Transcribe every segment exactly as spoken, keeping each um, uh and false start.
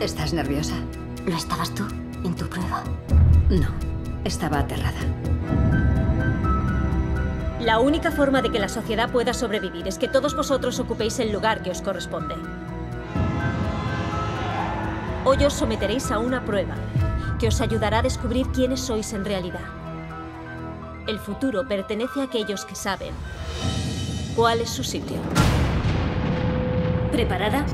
¿Estás nerviosa? ¿No estabas tú en tu prueba? No, estaba aterrada. La única forma de que la sociedad pueda sobrevivir es que todos vosotros ocupéis el lugar que os corresponde. Hoy os someteréis a una prueba que os ayudará a descubrir quiénes sois en realidad. El futuro pertenece a aquellos que saben cuál es su sitio. ¿Preparada?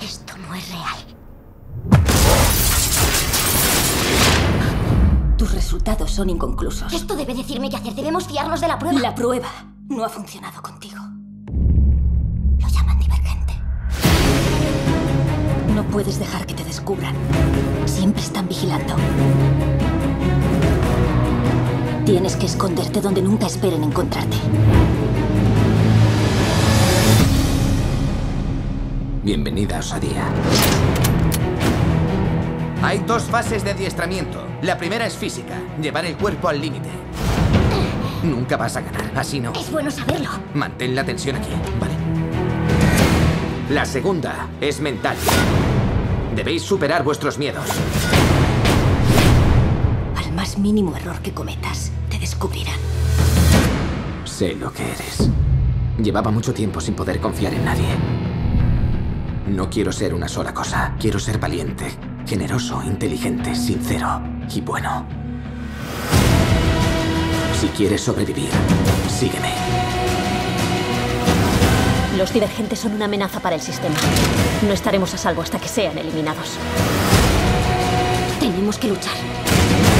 Esto no es real. Tus resultados son inconclusos. Esto debe decirme qué hacer. Debemos fiarnos de la prueba. La prueba no ha funcionado contigo. Lo llaman divergente. No puedes dejar que te descubran. Siempre están vigilando. Tienes que esconderte donde nunca esperen encontrarte. Bienvenida a Osadía. Hay dos fases de adiestramiento. La primera es física, llevar el cuerpo al límite. Nunca vas a ganar, así no. Es bueno saberlo. Mantén la tensión aquí, ¿vale? La segunda es mental. Debéis superar vuestros miedos. Al más mínimo error que cometas, te descubrirán. Sé lo que eres. Llevaba mucho tiempo sin poder confiar en nadie. No quiero ser una sola cosa. Quiero ser valiente, generoso, inteligente, sincero y bueno. Si quieres sobrevivir, sígueme. Los divergentes son una amenaza para el sistema. No estaremos a salvo hasta que sean eliminados. Tenemos que luchar.